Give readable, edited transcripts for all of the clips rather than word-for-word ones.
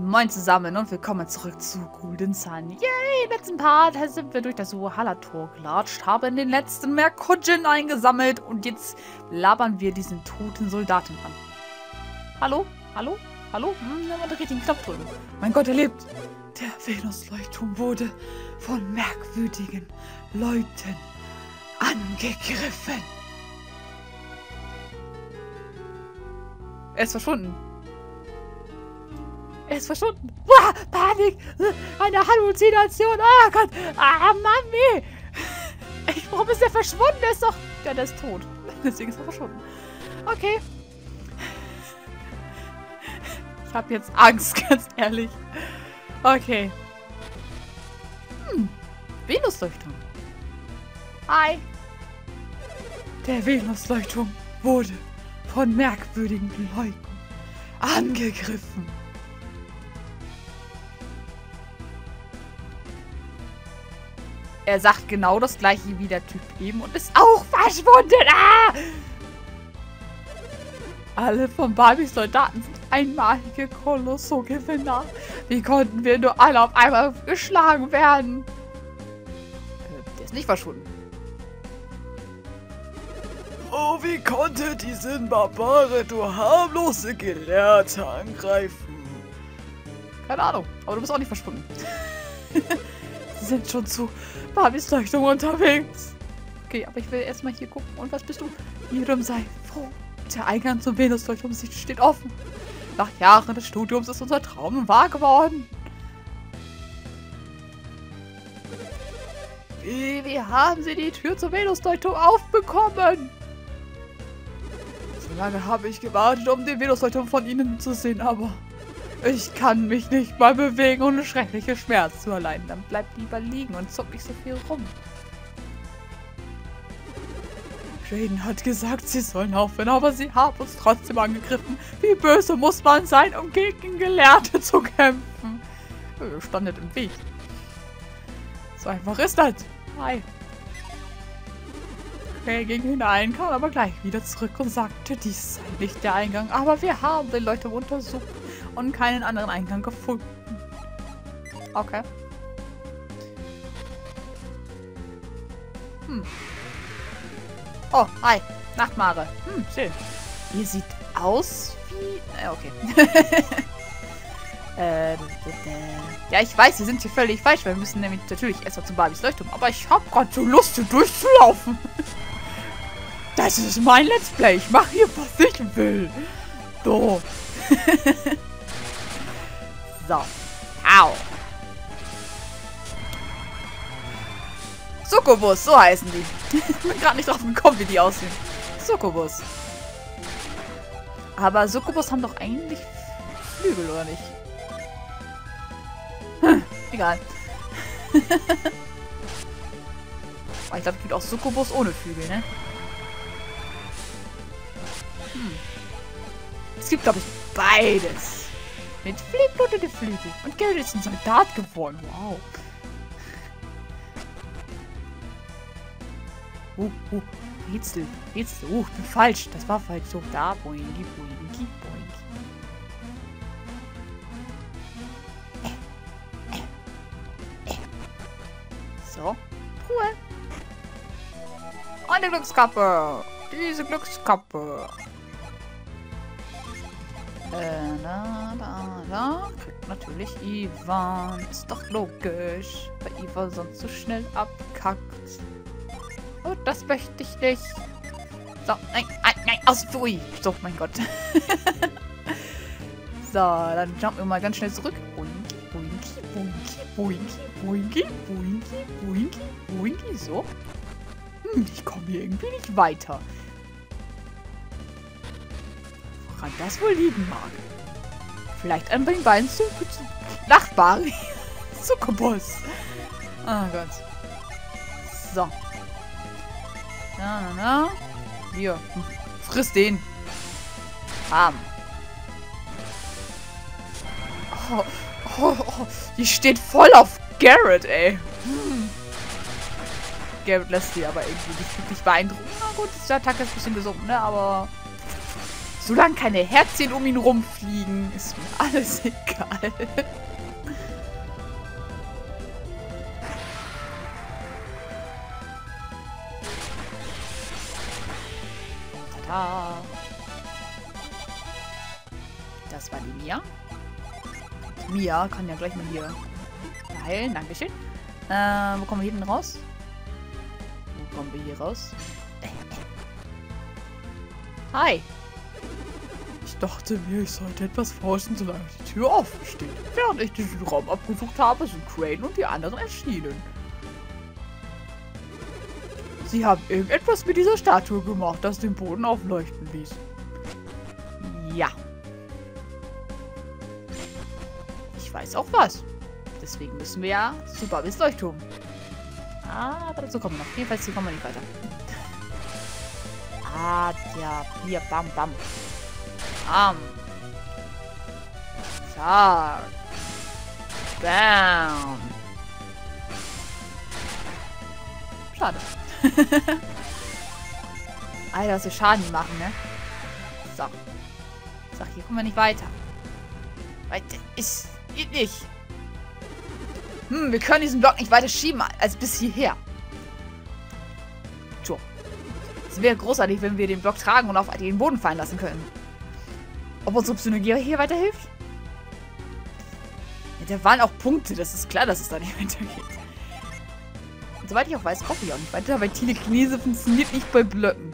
Moin zusammen und willkommen zurück zu Golden Sun. Yay, im letzten Part sind wir durch das Urhala-Tor gelatscht, haben den letzten Merkudjin eingesammelt und jetzt labern wir diesen toten Soldaten an. Hallo? Hallo? Hallo? Man dreht den Knopf drüben. Mein Gott, er lebt. Der Venus-Leuchtturm wurde von merkwürdigen Leuten angegriffen. Er ist verschwunden. Er ist verschwunden. Uah, Panik! Eine Halluzination! Ah, Gott! Ah, Mami! Warum ist er verschwunden? Er ist doch... Ja, der ist tot. Deswegen ist er verschwunden. Okay. Ich habe jetzt Angst, ganz ehrlich. Okay. Venus-Leuchtturm. Hi. Der Venus-Leuchtturm wurde von merkwürdigen Leuten angegriffen. Er sagt genau das gleiche wie der Typ eben und ist auch verschwunden. Ah! Alle von Barbie-Soldaten sind einmalige Kolosso-Gewinner. Wie konnten wir nur alle auf einmal geschlagen werden? Der ist nicht verschwunden. Oh, wie konnte die Simbarbare, du harmlose Gelehrte, angreifen? Keine Ahnung, aber du bist auch nicht verschwunden. Sie sind schon zu Barbies Leuchtung unterwegs. Okay, aber ich will erstmal hier gucken. Und was bist du? Iodem, sei froh. Der Eingang zum Venus-Leuchtturm steht offen. Nach Jahren des Studiums ist unser Traum wahr geworden. Wie haben sie die Tür zum Venus-Leuchtturm aufbekommen? So lange habe ich gewartet, um den Venus-Leuchtturm von ihnen zu sehen, aber... Ich kann mich nicht mal bewegen, ohne schreckliche Schmerz zu erleiden. Dann bleib lieber liegen und zuck nicht so viel rum. Raiden hat gesagt, sie sollen aufhören, aber sie haben uns trotzdem angegriffen. Wie böse muss man sein, um gegen Gelehrte zu kämpfen? Wir standen im Weg. So einfach ist das. Hi. Er ging hinein, kam aber gleich wieder zurück und sagte, dies sei nicht der Eingang. Aber wir haben den Leuchtturm untersucht und keinen anderen Eingang gefunden. Okay. Oh, hi. Nachtmare. Schön. Ihr sieht aus wie... okay. Ja, ich weiß, wir sind hier völlig falsch. Wir müssen nämlich natürlich erstmal zu Barbies Leuchtturm. Aber ich habe gerade so Lust, hier durchzulaufen. Das ist mein Let's Play. Ich mache hier, was ich will. So. So. Au. Succubus, so heißen die. Ich bin gerade nicht drauf gekommen, wie die aussehen. Succubus. Aber Succubus haben doch eigentlich Flügel, oder nicht? Egal. Ich glaube, es gibt auch Succubus ohne Flügel, ne? Es gibt, glaube ich, beides. Mit fliegenblutete Flügel. Und Garrett ist ein Soldat geworden. Wow. Rätsel. Rätsel. Ich bin falsch. Das war falsch. So, da, boingi, boingi, boingi. So. Ruhe. Und eine Glückskappe. Diese Glückskappe. Da. Kriegt natürlich Ivan. Ist doch logisch. Weil Ivan sonst so schnell abkackt. Oh, das möchte ich nicht. So, nein, nein, nein. Aus, ui. So, mein Gott. So, dann jumpen wir mal ganz schnell zurück. Boinki, boinki, boinki, boinki, boinki, boinki, boinki, boinki. So. Ich komme hier irgendwie nicht weiter. Woran das wohl liegen mag. Vielleicht an den beiden zu Nachbarn. Succubus. Oh Gott. So. Na. Hier. Friss den. Bam. Oh. Die steht voll auf Garrett, ey. Garrett lässt die aber irgendwie nicht beeindrucken. Na gut, die Attacke ist ein bisschen gesunken, ne? Aber... Solange keine Herzchen um ihn rumfliegen, ist mir alles egal. Tada! Das war die Mia. Mia kann ja gleich mal hier heilen. Dankeschön. Wo kommen wir hier denn raus? Wo kommen wir hier raus? Hi! Ich dachte mir, ich sollte etwas forschen, solange die Tür offen steht. Während ich diesen Raum abgesucht habe, sind Crane und die anderen erschienen. Sie haben irgendetwas mit dieser Statue gemacht, das den Boden aufleuchten ließ. Ja. Ich weiß auch was. Deswegen müssen wir ja zu Barbies Leuchtturm. Ah, aber dazu kommen wir noch. Jedenfalls, hier kommen wir nicht weiter. Ah, ja. Hier, bam, bam. Bam. Zack. Bam. Schade. Alter, dass wir Schaden machen, ne? So. So, hier kommen wir nicht weiter. Weiter ist... geht nicht. Hm, wir können diesen Block nicht weiter schieben als bis hierher. Tjo. Es wäre großartig, wenn wir den Block tragen und auf den Boden fallen lassen können. Ob unsere Psynergie hier weiterhilft? Ja, da waren auch Punkte, das ist klar, dass es da nicht weitergeht. Soweit ich auch weiß, brauche ich auch nicht weiter, weil Telekinese funktioniert nicht bei Blöcken.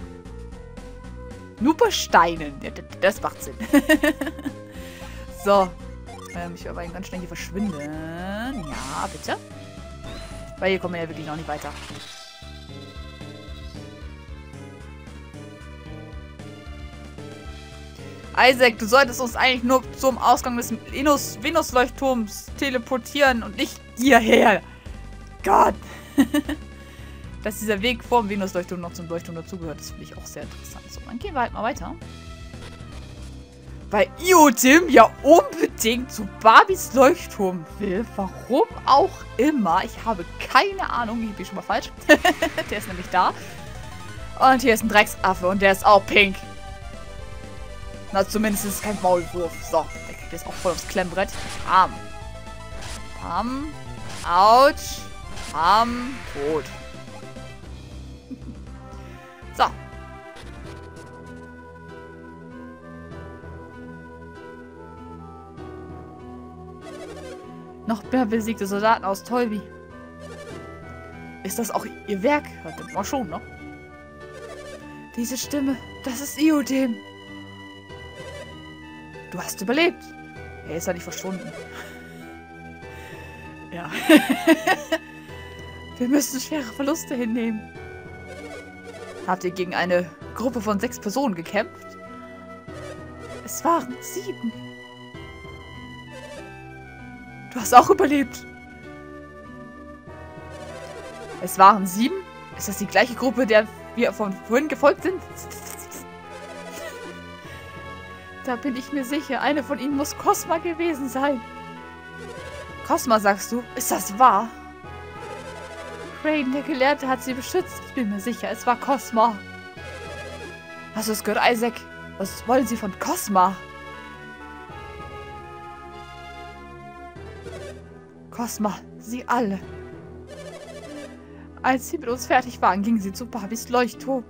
Nur bei Steinen. Ja, das macht Sinn. So. Ich will aber ganz schnell hier verschwinden. Ja, bitte. Weil hier kommen wir ja wirklich noch nicht weiter. Isaac, du solltest uns eigentlich nur zum Ausgang des Venus-Leuchtturms teleportieren und nicht hierher. Gott. Dass dieser Weg vom Venus-Leuchtturm noch zum Leuchtturm dazugehört, ist finde ich auch sehr interessant. So, dann gehen wir halt mal weiter. Weil Iodem ja unbedingt zu Barbies Leuchtturm will. Warum auch immer. Ich habe keine Ahnung. Ich bin schon mal falsch. Der ist nämlich da. Und hier ist ein Drecksaffe. Und der ist auch pink. Na, zumindest ist es kein Maulwurf. So, der kriegt jetzt auch voll aufs Klemmbrett. Bam. Bam. Autsch. Bam. Tot. So. Noch mehr besiegte Soldaten aus Tolby. Ist das auch ihr Werk? Hört man mal schon, ne? Diese Stimme, das ist Iodem. Du hast überlebt. Er ist ja nicht verschwunden. Ja. Wir müssen schwere Verluste hinnehmen. Habt ihr gegen eine Gruppe von 6 Personen gekämpft? Es waren 7. Du hast auch überlebt. Es waren 7? Ist das die gleiche Gruppe, der wir von vorhin gefolgt sind? Da bin ich mir sicher. Eine von ihnen muss Cosma gewesen sein. Cosma, sagst du? Ist das wahr? Raiden, der Gelehrte, hat sie beschützt. Ich bin mir sicher, es war Cosma. Hast du es gehört, Isaac? Was wollen sie von Cosma? Cosma, sie alle. Als sie mit uns fertig waren, gingen sie zu Barbies Leuchtturm.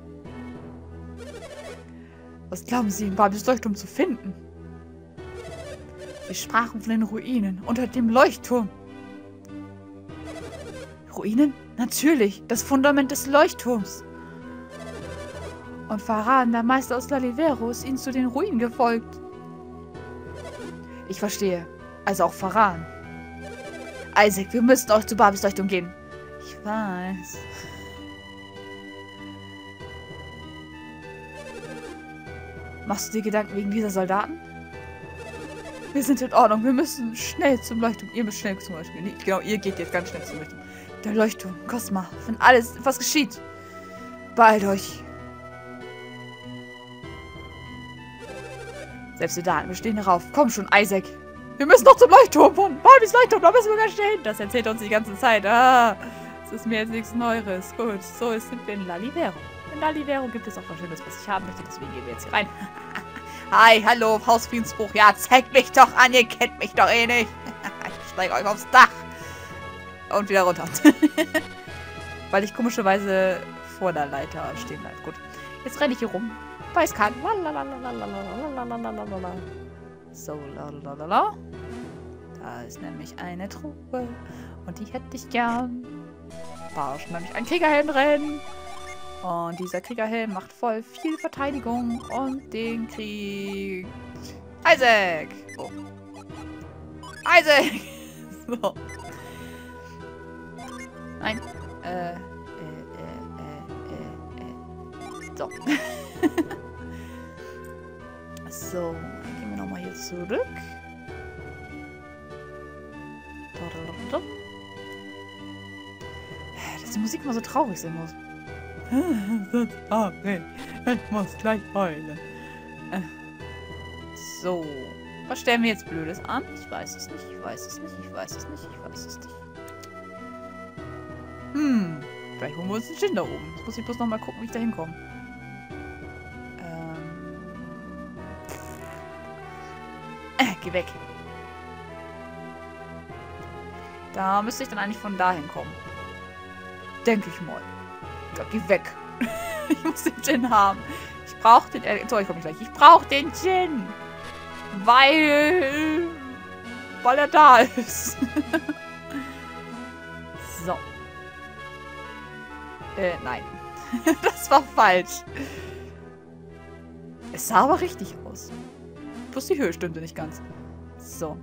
Was glauben sie, in Barbies Leuchtturm zu finden? Sie sprachen von den Ruinen unter dem Leuchtturm. Ruinen? Natürlich, das Fundament des Leuchtturms. Und Faran, der Meister aus Lalivero, ist ihnen zu den Ruinen gefolgt. Ich verstehe. Also auch Faran. Isaac, wir müssen euch zu Barbies Leuchtturm gehen. Ich weiß. Machst du dir Gedanken wegen dieser Soldaten? Wir sind in Ordnung. Wir müssen schnell zum Leuchtturm. Ihr müsst schnell zum Leuchtturm. Nee, genau, ihr geht jetzt ganz schnell zum Leuchtturm. Der Leuchtturm, Cosma, wenn alles, was geschieht. Beeilt euch. Selbst Soldaten, wir stehen darauf. Komm schon, Isaac. Wir müssen doch zum Leuchtturm. Von Barbies Leuchtturm, da müssen wir ganz schnell hin. Das erzählt er uns die ganze Zeit. Ah, das ist mir jetzt nichts Neues. Gut, so sind wir in Lalivero. In Lalivero gibt es auch was Schönes, was ich haben möchte. Deswegen gehen wir jetzt hier rein. Hi, hallo, Hausfriedensbruch. Ja, zeigt mich doch an, ihr kennt mich doch eh nicht. Ich steige euch aufs Dach. Und wieder runter. Weil ich komischerweise vor der Leiter stehen bleibe. Gut. Jetzt renne ich hier rum. Weiß keinen. So, lalalala. Da ist nämlich eine Truhe. Und die hätte ich gern. Da ist nämlich ein Kriegerhelm drin. Und dieser Kriegerhelm macht voll viel Verteidigung. Und den kriegt Isaac. Oh. Isaac! So. Nein. So. So, dann gehen wir nochmal hier zurück. Dass die Musik mal so traurig sein muss. Ich muss gleich heulen. So. Was stellen wir jetzt Blödes an? Ich weiß es nicht, ich weiß es nicht, ich weiß es nicht, ich weiß es nicht. Hm. Vielleicht holen wir uns den Dschinn da oben. Jetzt muss ich bloß nochmal gucken, wie ich da hinkomme. Geh weg. Da müsste ich dann eigentlich von dahin kommen. Denke ich mal. Ja, geh weg. Ich muss den Dschinn haben. Ich brauche den... So, ich komme nicht gleich. Ich brauche den Dschinn. Weil er da ist. So. Nein. Das war falsch. Es sah aber richtig aus. Bloß die Höhe stimmte nicht ganz. So.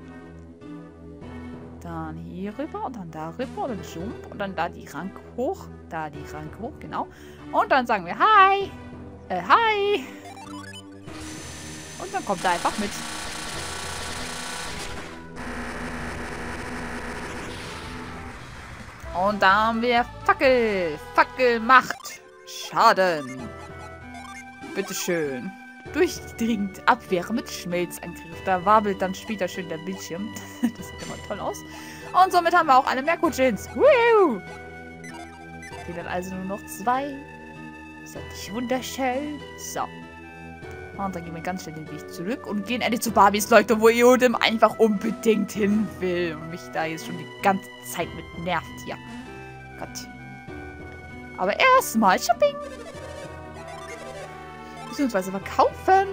Dann hier rüber und dann da rüber und dann Jump und dann da die Rank hoch. Da die Rank hoch, genau. Und dann sagen wir Hi. Hi. Und dann kommt er einfach mit. Und da haben wir Fackel. Fackel macht Schaden. Bitteschön. Durchdringend Abwehr mit Schmelzangriff. Da wabelt dann später schön der Bildschirm. Das sieht immer toll aus. Und somit haben wir auch alle Merkudjins. Fehlen dann also nur noch 2. Ist das nicht wunderschön? So. Und dann gehen wir ganz schnell den Weg zurück und gehen endlich zu Barbies Leuchtturm, wo Iodem einfach unbedingt hin will. Und mich da jetzt schon die ganze Zeit mit nervt. Ja. Gott. Aber erstmal Shopping. Beziehungsweise verkaufen.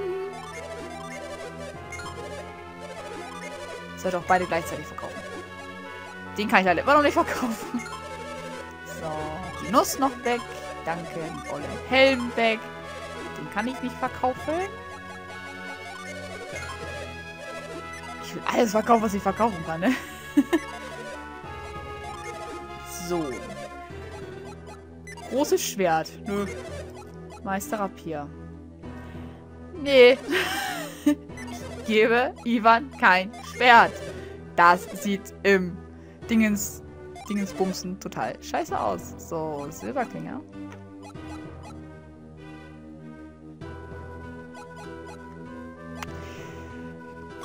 Ich sollte auch beide gleichzeitig verkaufen. Den kann ich leider immer noch nicht verkaufen. So, die Nuss noch weg. Danke, Ollen Helm weg. Den kann ich nicht verkaufen. Ich will alles verkaufen, was ich verkaufen kann, ne? So. Großes Schwert. Nö. Meister Rapier. Nee. Ich gebe Ivan kein Schwert. Das sieht im Dingensbumsen total scheiße aus. So, Silberklinge.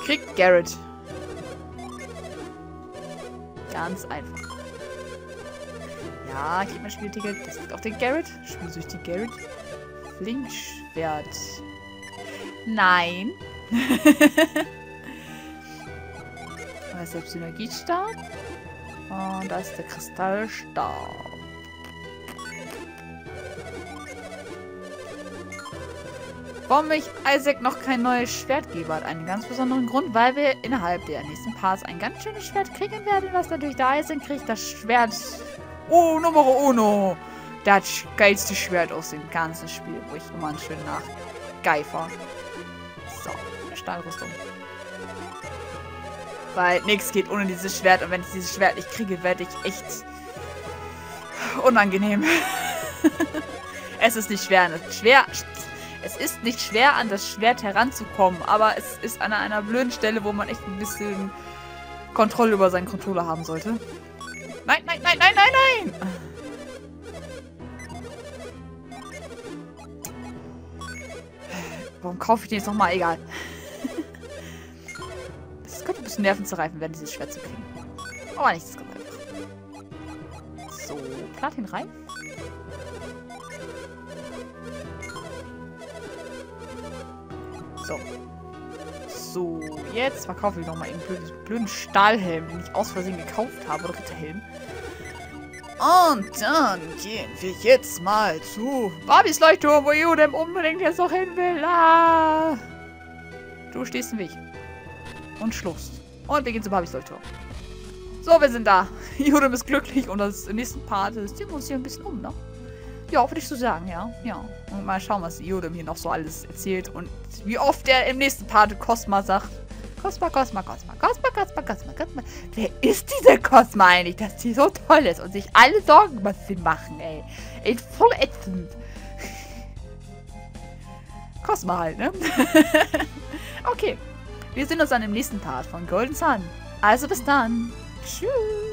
Kriegt Garrett. Ganz einfach. Ja, gib mir ein Spielticket. Das liegt auf den Garrett. Spielsüchtig Garrett. Flinkschwert. Nein. Da ist der Synergiestab. Und da ist der Kristallstab. Warum ich Isaac noch kein neues Schwert gebe, hat einen ganz besonderen Grund, weil wir innerhalb der nächsten Parts ein ganz schönes Schwert kriegen werden, was natürlich der Isaac kriegt, das Schwert. Oh, Numero Uno! Das geilste Schwert aus dem ganzen Spiel, wo ich immer einen schönen Nachgeifer. So, eine Stahlrüstung. Weil nichts geht ohne dieses Schwert und wenn ich dieses Schwert nicht kriege, werde ich echt unangenehm. Es ist nicht schwer, es ist nicht schwer, an das Schwert heranzukommen, aber es ist an einer blöden Stelle, wo man echt ein bisschen Kontrolle über seinen Controller haben sollte. Nein, nein, nein, nein, nein, nein! Warum kaufe ich den jetzt nochmal? Egal. Das könnte ein bisschen nervenzerreifen werden, dieses Schwert zu kriegen. Aber nichts ist ganz einfach. So, Platin rein. So. So, jetzt verkaufe ich nochmal den blöden Stahlhelm, den ich aus Versehen gekauft habe. Oder Ritterhelm. Und dann gehen wir jetzt mal zu Barbies-Leuchtturm, wo Iodem unbedingt jetzt noch hin will. Ah. Du stehst im Weg. Und Schluss. Und wir gehen zu Barbies-Leuchtturm. So, wir sind da. Iodem ist glücklich und das im nächsten Part ist. Die muss hier ein bisschen um, ne? Ja, würde ich so sagen, ja. Ja. Und mal schauen, was Iodem hier noch so alles erzählt und wie oft er im nächsten Part Cosma sagt. Cosma, Cosma, Cosma, Cosma, Cosma, Cosma, Cosma. Wer ist diese Cosma eigentlich, dass die so toll ist und sich alle Sorgen über sie machen, ey? Ey, voll ätzend. Cosma halt, ne? Okay. Wir sehen uns dann im nächsten Part von Golden Sun. Also bis dann. Tschüss.